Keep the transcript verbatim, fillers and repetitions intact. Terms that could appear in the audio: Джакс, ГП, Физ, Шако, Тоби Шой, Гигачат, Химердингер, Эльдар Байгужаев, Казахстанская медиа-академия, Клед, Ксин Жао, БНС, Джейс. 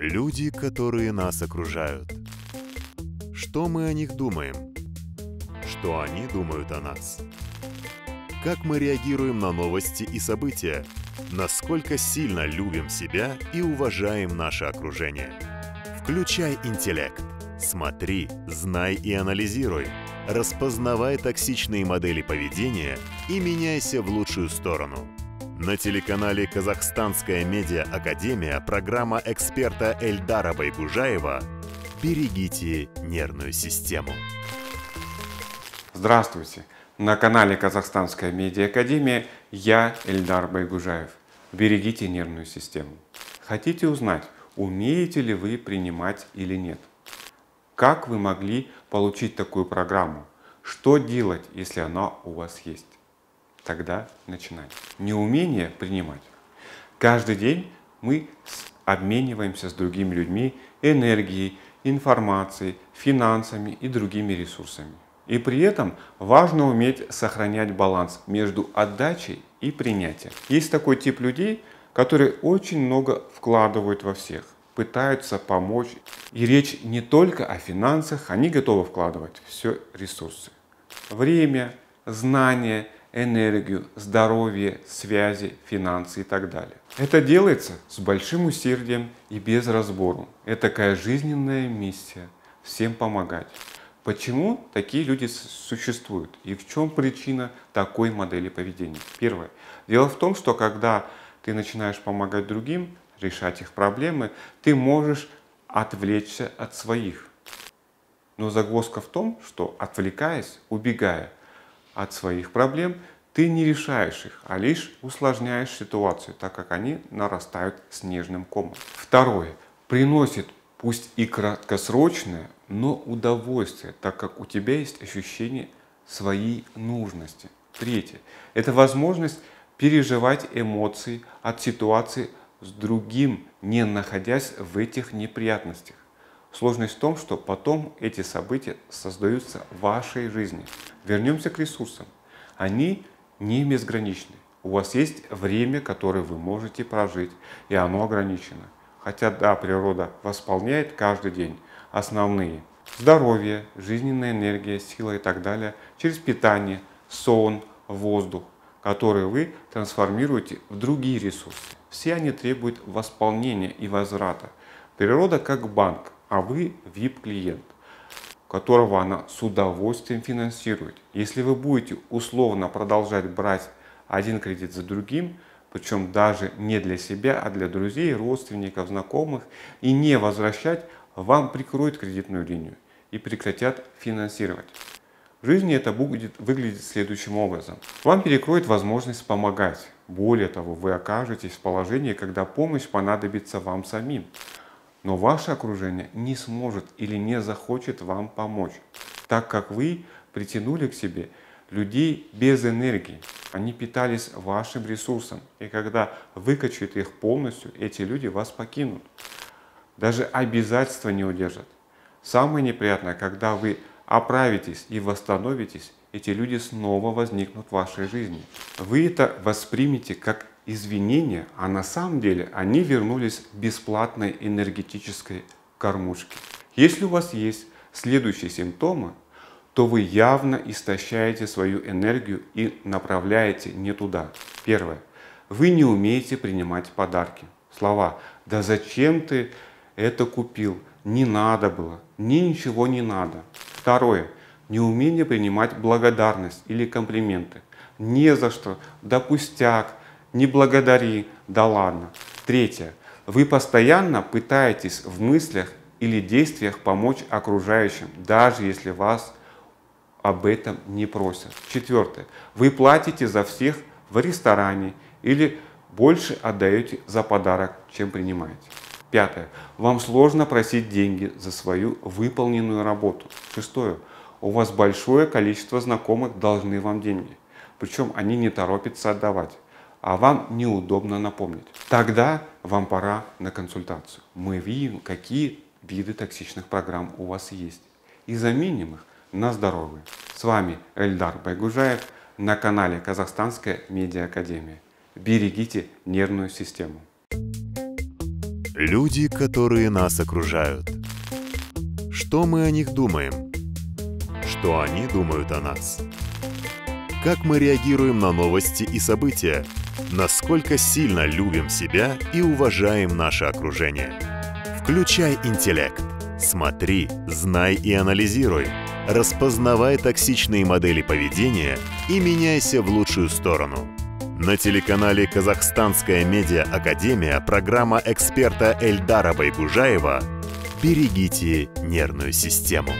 Люди, которые нас окружают. Что мы о них думаем? Что они думают о нас? Как мы реагируем на новости и события? Насколько сильно любим себя и уважаем наше окружение? Включай интеллект. Смотри, знай и анализируй. Распознавай токсичные модели поведения и меняйся в лучшую сторону. На телеканале «Казахстанская медиа-академия» программа эксперта Эльдара Байгужаева «Берегите нервную систему». Здравствуйте! На канале «Казахстанская медиа-академия» я, Эльдар Байгужаев. Берегите нервную систему. Хотите узнать, умеете ли вы принимать или нет? Как вы могли получить такую программу? Что делать, если она у вас есть? Тогда начинать. Неумение принимать. Каждый день мы обмениваемся с другими людьми энергией, информацией, финансами и другими ресурсами. И при этом важно уметь сохранять баланс между отдачей и принятием. Есть такой тип людей, которые очень много вкладывают во всех, пытаются помочь. И речь не только о финансах, они готовы вкладывать все ресурсы. Время, знания, энергию, здоровье, связи, финансы и так далее. Это делается с большим усердием и без разбору. Это такая жизненная миссия – всем помогать. Почему такие люди существуют и в чем причина такой модели поведения? Первое. Дело в том, что когда ты начинаешь помогать другим, решать их проблемы, ты можешь отвлечься от своих. Но загвоздка в том, что отвлекаясь, убегая от своих проблем, ты не решаешь их, а лишь усложняешь ситуацию, так как они нарастают снежным комом. Второе. Приносит, пусть и краткосрочное, но удовольствие, так как у тебя есть ощущение своей нужности. Третье. Это возможность переживать эмоции от ситуации с другим, не находясь в этих неприятностях. Сложность в том, что потом эти события создаются в вашей жизни. Вернемся к ресурсам. Они не безграничны. У вас есть время, которое вы можете прожить, и оно ограничено. Хотя, да, природа восполняет каждый день основные – здоровье, жизненная энергия, сила и так далее, через питание, сон, воздух, которые вы трансформируете в другие ресурсы. Все они требуют восполнения и возврата. Природа как банк, а вы ви ай пи-клиент, которого она с удовольствием финансирует. Если вы будете условно продолжать брать один кредит за другим, причем даже не для себя, а для друзей, родственников, знакомых, и не возвращать, вам прикроют кредитную линию и прекратят финансировать. В жизни это будет выглядеть следующим образом. Вам перекроют возможность помогать. Более того, вы окажетесь в положении, когда помощь понадобится вам самим. Но ваше окружение не сможет или не захочет вам помочь, так как вы притянули к себе людей без энергии. Они питались вашим ресурсом, и когда выкачают их полностью, эти люди вас покинут. Даже обязательства не удержат. Самое неприятное, когда вы оправитесь и восстановитесь, эти люди снова возникнут в вашей жизни. Вы это воспримете как извинение, а на самом деле они вернулись к бесплатной энергетической кормушке. Если у вас есть следующие симптомы, то вы явно истощаете свою энергию и направляете не туда. Первое. Вы не умеете принимать подарки. Слова «да зачем ты это купил?», «не надо было», «ни ничего не надо». Второе. Неумение принимать благодарность или комплименты. «Не за что», «да пустяк», «не благодари», «да ладно». Третье. Вы постоянно пытаетесь в мыслях или действиях помочь окружающим, даже если вас об этом не просят. Четвертое. Вы платите за всех в ресторане или больше отдаете за подарок, чем принимаете. Пятое. Вам сложно просить деньги за свою выполненную работу. Шестое. У вас большое количество знакомых должны вам деньги, причем они не торопятся отдавать, а вам неудобно напомнить. Тогда вам пора на консультацию. Мы видим, какие виды токсичных программ у вас есть, и заменим их на здоровье. С вами Эльдар Байгужаев на канале «Казахстанская медиа-академия». Берегите нервную систему. Люди, которые нас окружают. Что мы о них думаем? Что они думают о нас? Как мы реагируем на новости и события? Насколько сильно любим себя и уважаем наше окружение? Включай интеллект. Смотри, знай и анализируй. Распознавай токсичные модели поведения и меняйся в лучшую сторону. На телеканале «Казахстанская медиа-академия» программа эксперта Эльдара Байгужаева «Берегите нервную систему».